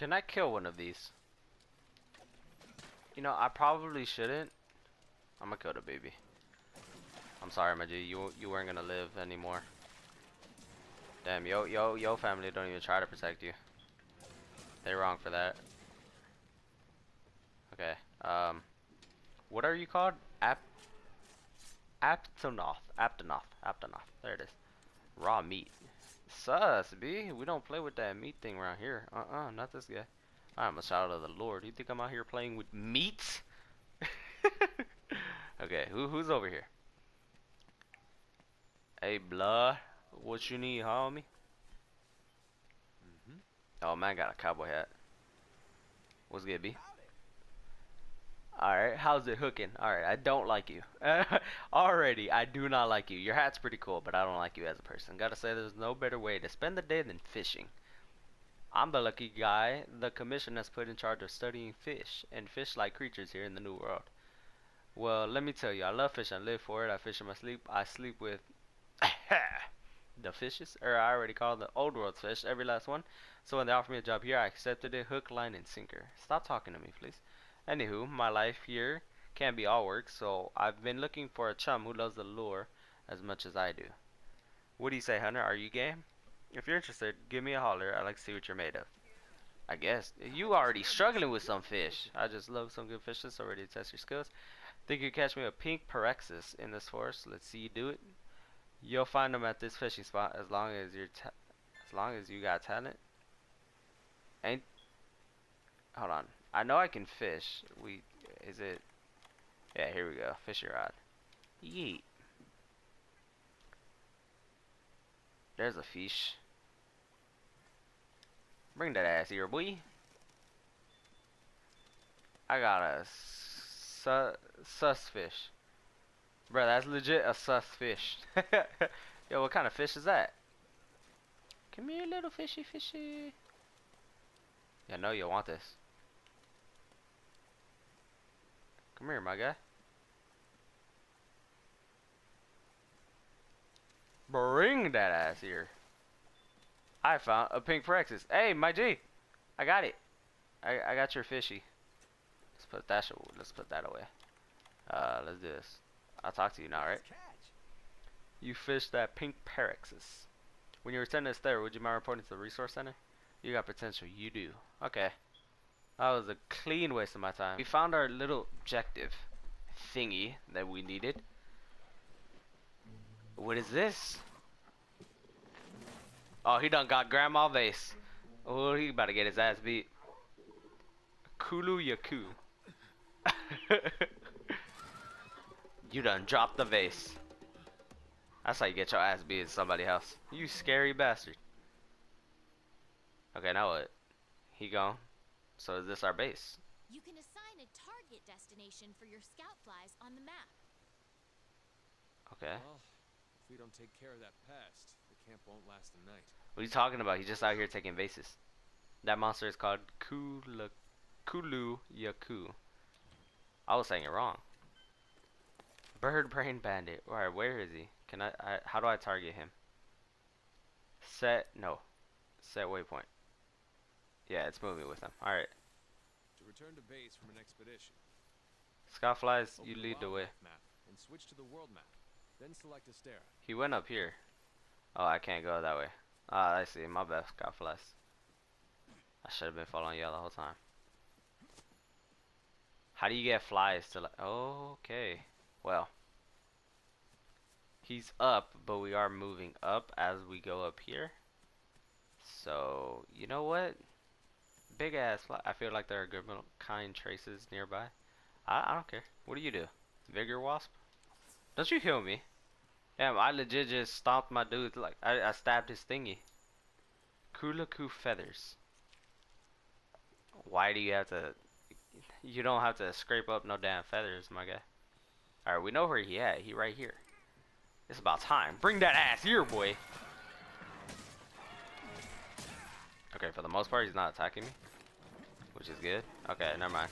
Can I kill one of these? You know, I probably shouldn't. I'm gonna kill the baby. I'm sorry, my G. You weren't gonna live anymore. Damn, yo family don't even try to protect you. They're wrong for that. Okay. What are you called? Aptonoth. There it is. Raw meat. Sus, B. We don't play with that meat thing around here. Not this guy. I'm a child of the Lord. You think I'm out here playing with meat? Okay, who's over here? Hey, blood. What you need, homie? Oh, man, I got a cowboy hat. What's good, B? Alright, how's it hooking? Alright, I don't like you. Already, I do not like you. Your hat's pretty cool, but I don't like you as a person. Gotta say, there's no better way to spend the day than fishing. I'm the lucky guy the commission has put in charge of studying fish and fish-like creatures here in the New World. Well, let me tell you, I love fish and live for it. I fish in my sleep. I sleep with the fishes, or I already called the old world's fish, every last one. So when they offered me a job here, I accepted it hook, line, and sinker. Stop talking to me, please. Anywho, my life here can't be all work, so I've been looking for a chum who loves the lure as much as I do. What do you say, Hunter? Are you game? If you're interested, give me a holler. I'd like to see what you're made of. I guess. You already struggling with some fish. I just love some good fishes, so ready to test your skills. Think you catch me a pink parexis in this forest? Let's see you do it. You'll find them at this fishing spot as long as you got talent. Ain't. Hold on. I know I can fish. Yeah, here we go. Fish your rod. Yeet. There's a fish. Bring that ass here, boy. I got a sus fish. Bro, that's legit a sus fish. Yo, what kind of fish is that? Come here, little fishy fishy. Yeah, no, you want this. Come here, my guy. Bring that ass here. I found a pink Parexis. Hey, my G, I got it. I got your fishy. Let's put that away. Let's do this. I'll talk to you now, right? You fished that pink Parexis. When you return to this there, would you mind reporting to the resource center? You got potential. You do. Okay. That was a clean waste of my time. We found our little objective thingy that we needed. What is this? Oh, he done got grandma vase. Oh, he about to get his ass beat. Kulu-Ya-Ku. You done dropped the vase. That's how you get your ass beat in somebody's house. You scary bastard. Okay, now what? He gone. So is this our base? You can assign a target destination for your scout flies on the map. Okay. Well, if we don't take care of that pest, the camp won't last the night. What are you talking about? He's just out here taking bases. That monster is called Kulu-Ya-Ku. I was saying it wrong. Bird brain bandit. All right, where is he? Can I how do I target him? Set waypoint. Yeah, it's moving with them. Alright. To return to base from an expedition. Scoutflies, you lead the way. Map and switch to the world map. Then select Astera. He went up here. Oh, I can't go that way. Ah, I see. My bad, Scoutflies. I should have been following y'all the whole time. How do you get flies to like... Okay. Well. He's up, but we are moving up as we go up here. So, you know what? Big ass fly. I feel like there are good little kind traces nearby. I don't care. What do you do? Vigor wasp? Don't you heal me? Damn, I legit just stomped my dude. Like I stabbed his thingy. Kulu-Ya-Ku feathers. Why do you have to? You don't have to scrape up no damn feathers, my guy. All right, we know where he at. He right here. It's about time. Bring that ass here, boy. Okay, for the most part, he's not attacking me, which is good. Okay, never mind.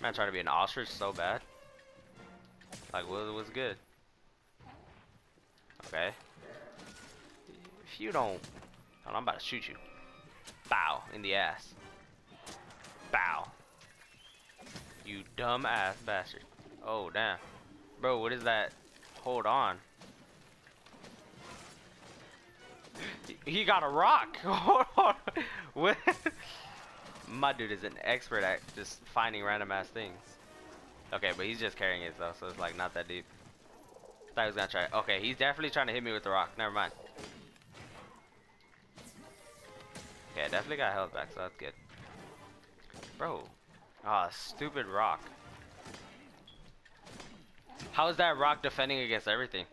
Man, trying to be an ostrich so bad. Like, what was good? Okay. If you don't, I'm about to shoot you. Bow in the ass. Bow. You dumb ass bastard. Oh damn. Bro, what is that? Hold on. He got a rock. What? My dude is an expert at just finding random ass things. Okay, but he's just carrying it though, so it's like not that deep. Thought he was gonna try it. Okay, he's definitely trying to hit me with the rock. Never mind. Okay, I definitely got health back, so that's good. Bro. Ah, stupid rock. How is that rock defending against everything?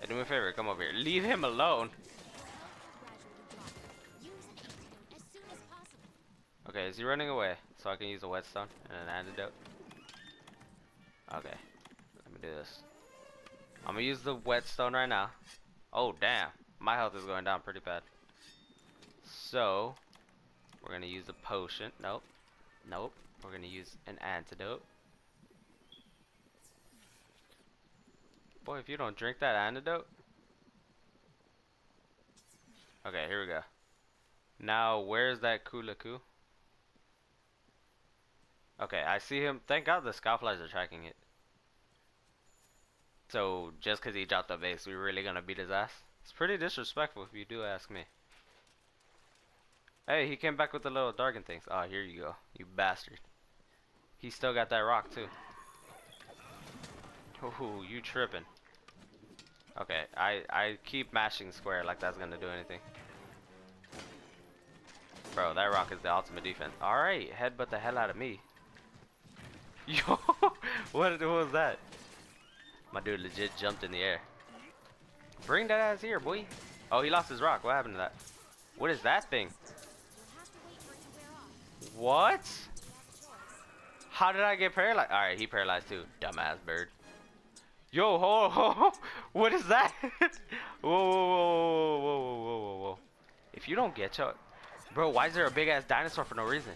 Hey, do me a favor, come over here. Leave him alone. Okay, is he running away? So I can use a whetstone and an antidote. Okay, let me do this. I'm gonna use the whetstone right now. Oh damn, my health is going down pretty bad. So we're gonna use a potion. Nope, nope. We're gonna use an antidote. Boy, if you don't drink that antidote. Okay, here we go. Now, where's that Kulu-Ya-Ku? Okay, I see him. Thank God the scoutflies are tracking it. So, just because he dropped the base, we're really going to beat his ass? It's pretty disrespectful if you do ask me. Hey, he came back with the little darkened things. Oh, here you go. You bastard. He still got that rock, too. Ooh, you tripping. Okay, I keep mashing square like that's gonna do anything. Bro, that rock is the ultimate defense. Alright, headbutt the hell out of me. Yo, what was that? My dude legit jumped in the air. Bring that ass here, boy. Oh, he lost his rock. What happened to that? What is that thing? What? How did I get paralyzed? Alright, he paralyzed too. Dumbass bird. Yo, ho, what is that? Whoa, whoa, whoa, whoa, whoa, whoa, whoa, whoa. If you don't get your... Bro, why is there a big-ass dinosaur for no reason?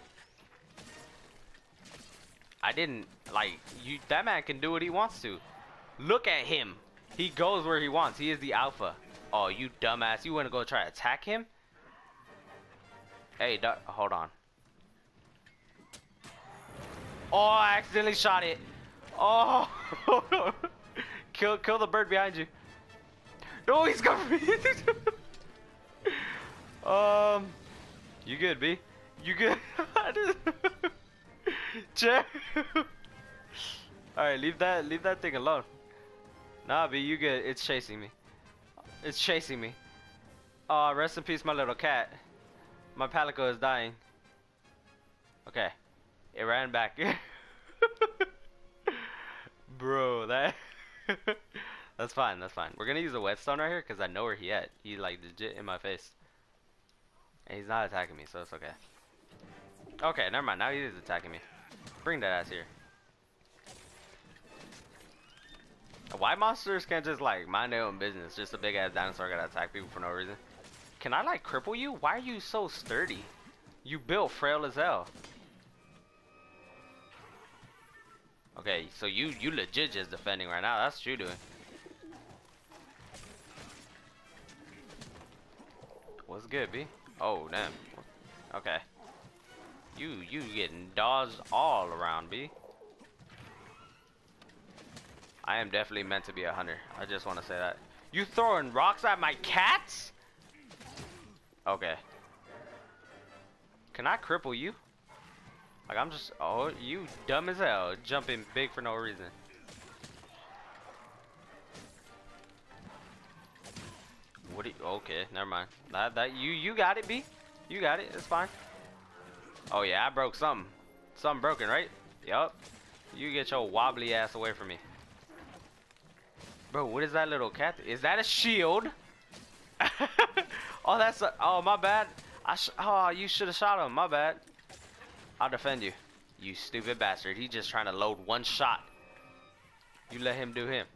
I didn't... Like, you. That man can do what he wants to. Look at him. He goes where he wants. He is the alpha. Oh, you dumbass. You want to go try to attack him? Hey, hold on. Oh, I accidentally shot it. Oh, Kill the bird behind you. No, he's got me. You good, B? You good? All right, leave that thing alone. Nah, B, you good? It's chasing me. It's chasing me. Rest in peace, my little cat. My Palico is dying. Okay, it ran back. Bro, that. That's fine, that's fine. We're gonna use a whetstone right here because I know where he at. He like legit in my face. And he's not attacking me, so it's okay. Okay, never mind. Now he is attacking me. Bring that ass here. Why monsters can't just like mind their own business? Just a big ass dinosaur gotta attack people for no reason. Can I like cripple you? Why are you so sturdy? You built frail as hell. Okay, so you legit just defending right now. That's what you're doing. What's good, B? Oh, damn. Okay. You getting dodged all around, B. I am definitely meant to be a hunter. I just want to say that. You throwing rocks at my cats? Okay. Can I cripple you? Like I'm just, oh, you dumb as hell, jumping big for no reason. What? Okay, never mind. That you got it, B. You got it. It's fine. Oh yeah, I broke something. Something broken, right? Yup. You get your wobbly ass away from me, bro. What is that little cat? Is that a shield? Oh, that's. Oh, my bad. Oh, you should have shot him. My bad. I'll defend you. You stupid bastard. He's just trying to load one shot. You let him do him.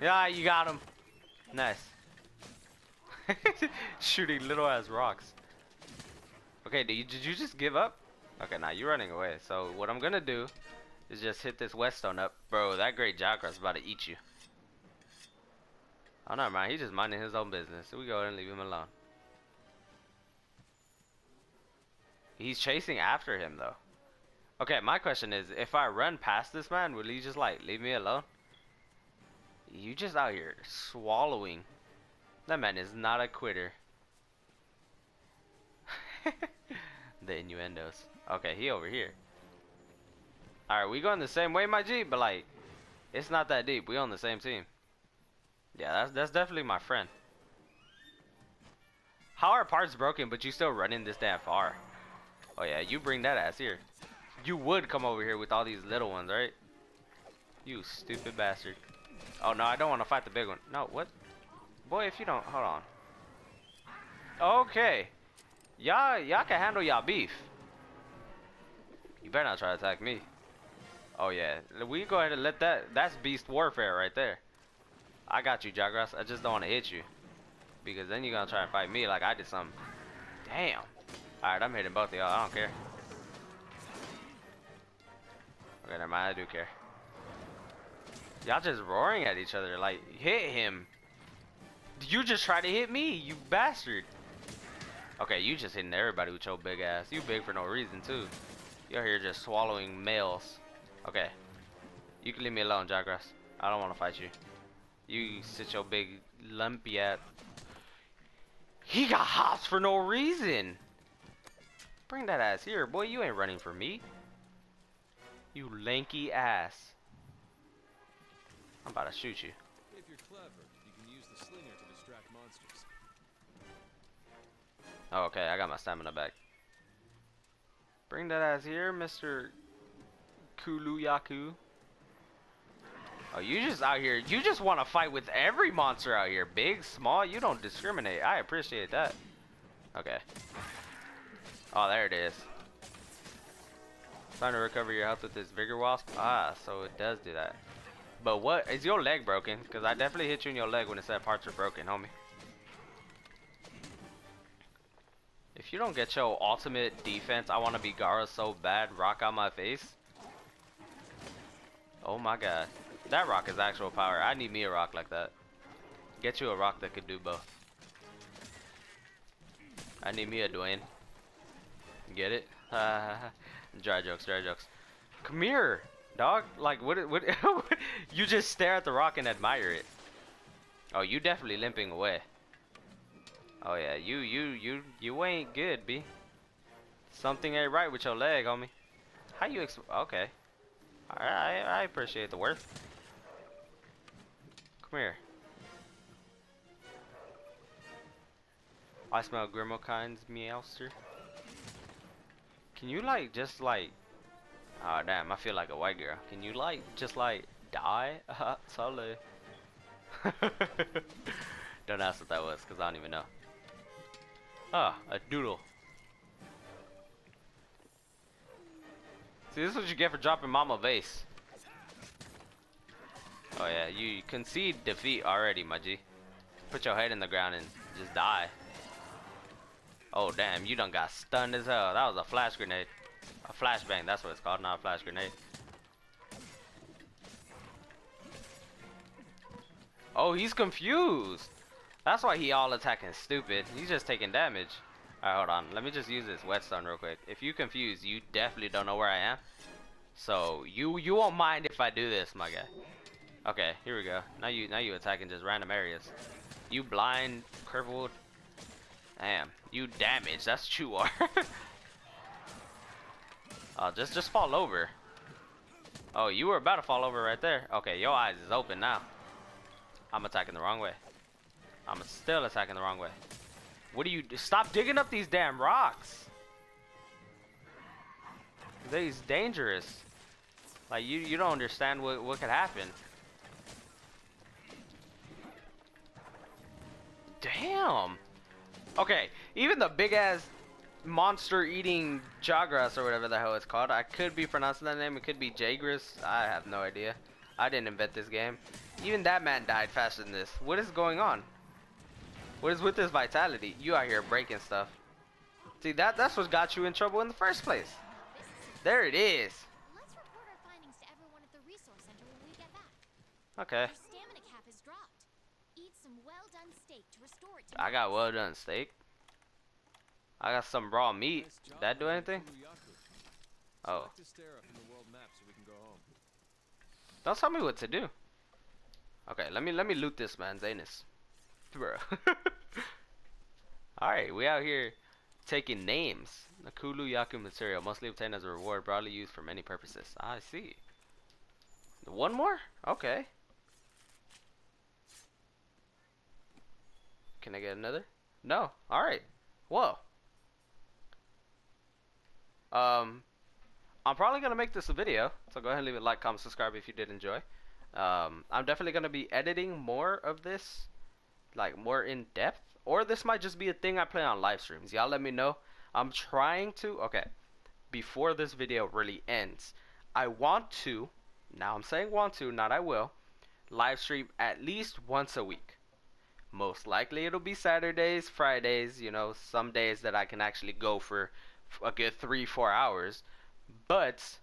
Yeah, you got him. Nice. Shooting little ass rocks. Okay, did you just give up? Okay, now you're running away. So what I'm gonna do is just hit this whetstone up. Bro, that Great Jagras is about to eat you. Oh, never mind. He's just minding his own business. So we go ahead and leave him alone. He's chasing after him though. Okay, my question is, if I run past this man, will he just like leave me alone? You just out here swallowing. That man is not a quitter. The innuendos. Okay, he over here. Alright, we going the same way, my G, but like, it's not that deep. We on the same team. Yeah, that's definitely my friend. How are parts broken, but you still running this damn far? Oh yeah, you bring that ass here. You would come over here with all these little ones, right? You stupid bastard. Oh no, I don't want to fight the big one. No, what? Boy, if you don't, hold on. Okay. Y'all can handle y'all beef. You better not try to attack me. Oh yeah, we go ahead and let that, that's beast warfare right there. I got you, Jagras. I just don't want to hit you, because then you're gonna try and fight me like I did something. Damn. Alright, I'm hitting both of y'all. I don't care. Okay, never mind. I do care. Y'all just roaring at each other. Like, hit him. You just try to hit me, you bastard. Okay, you just hitting everybody with your big ass. You big for no reason, too. You're here just swallowing males. Okay. You can leave me alone, Jagras. I don't want to fight you. You sit your big lumpy ass. He got hops for no reason. Bring that ass here, boy. You ain't running for me. You lanky ass. I'm about to shoot you. If you're clever, you can use the slinger to distract monsters. Oh, okay, I got my stamina back. Bring that ass here, Mr. Kulu-Ya-Ku. Oh, you just out here. You just want to fight with every monster out here. Big, small, you don't discriminate. I appreciate that. Okay. Oh, there it is. Time to recover your health with this Vigor Wasp. Ah, so it does do that. But what? Is your leg broken? Because I definitely hit you in your leg when it said parts are broken, homie. If you don't get your ultimate defense, I want to be Gara so bad. Rock out my face. Oh my god. That rock is actual power. I need me a rock like that. Get you a rock that could do both. I need me a Dwayne. Get it? Dry jokes, dry jokes. Come here, dog. Like, what you just stare at the rock and admire it. Oh, you definitely limping away. Oh yeah, you ain't good, B. Something ain't right with your leg, homie. How you okay. I appreciate the worth. Come here. I smell Grimokind's meowster. Can you like just like, oh damn, I feel like a white girl. Can you like just like die? Sorry. Don't ask what that was, cause I don't even know. Ah, a doodle. See, this is what you get for dropping Mama Vase. Oh yeah, you concede defeat already, my G. Put your head in the ground and just die. Oh damn, you done got stunned as hell. That was a flash grenade. A flashbang, that's what it's called, not a flash grenade. Oh, he's confused. That's why he all attacking stupid. He's just taking damage. Alright, hold on. Let me just use this whetstone real quick. If you confused, you definitely don't know where I am. So you won't mind if I do this, my guy. Okay, here we go. Now you attacking just random areas. You blind, crippled. Damn, you damaged. That's what you are. Just fall over. Oh, you were about to fall over right there. Okay, your eyes is open now. I'm attacking the wrong way. I'm still attacking the wrong way. What do you do? Stop digging up these damn rocks. They's dangerous. Like you don't understand what could happen. Damn. Okay, even the big ass monster eating Jagras or whatever the hell it's called. I could be pronouncing that name. It could be Jagras. I have no idea. I didn't invent this game. Even that man died faster than this. What is going on? What is with this vitality? You out here breaking stuff. See, that's what got you in trouble in the first place. There it is. Let's report our findings to everyone at the resource center when we get back. Okay. Our stamina cap has dropped. Eat some well done steak to restore it to. I got well done steak. I got some raw meat. Did that do anything? Oh. Don't tell me what to do. Okay, let me loot this man's anus, bro. All right, we out here taking names. The Kulu-Ya-Ku material mostly obtained as a reward, broadly used for many purposes. I see. One more? Okay. Can I get another? No. All right. Whoa. I'm probably gonna make this a video, so go ahead and leave a like, comment, subscribe if you did enjoy. I'm definitely gonna be editing more of this, like more in depth, or this might just be a thing I play on live streams. Y'all let me know. I'm trying to. Okay, before this video really ends, I want to. Now I'm saying want to, not I will. Live stream at least once a week. Most likely it'll be Saturdays, Fridays, you know, some days that I can actually go for a good 3-4 hours. But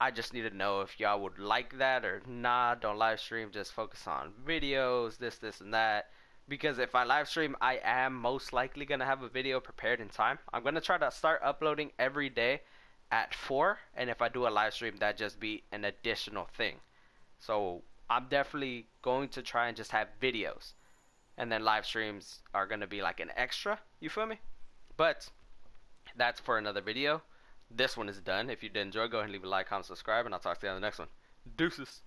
I just need to know if y'all would like that or not. Don't live stream, just focus on videos, this and that, because if I live stream, I am most likely gonna have a video prepared in time. I'm gonna try to start uploading every day at 4, and if I do a live stream, that just be an additional thing. So I'm definitely going to try and just have videos, and then live streams are gonna be like an extra, you feel me? But that's for another video. This one is done. If you did enjoy, go ahead and leave a like, comment, subscribe, and I'll talk to you on the next one. Deuces.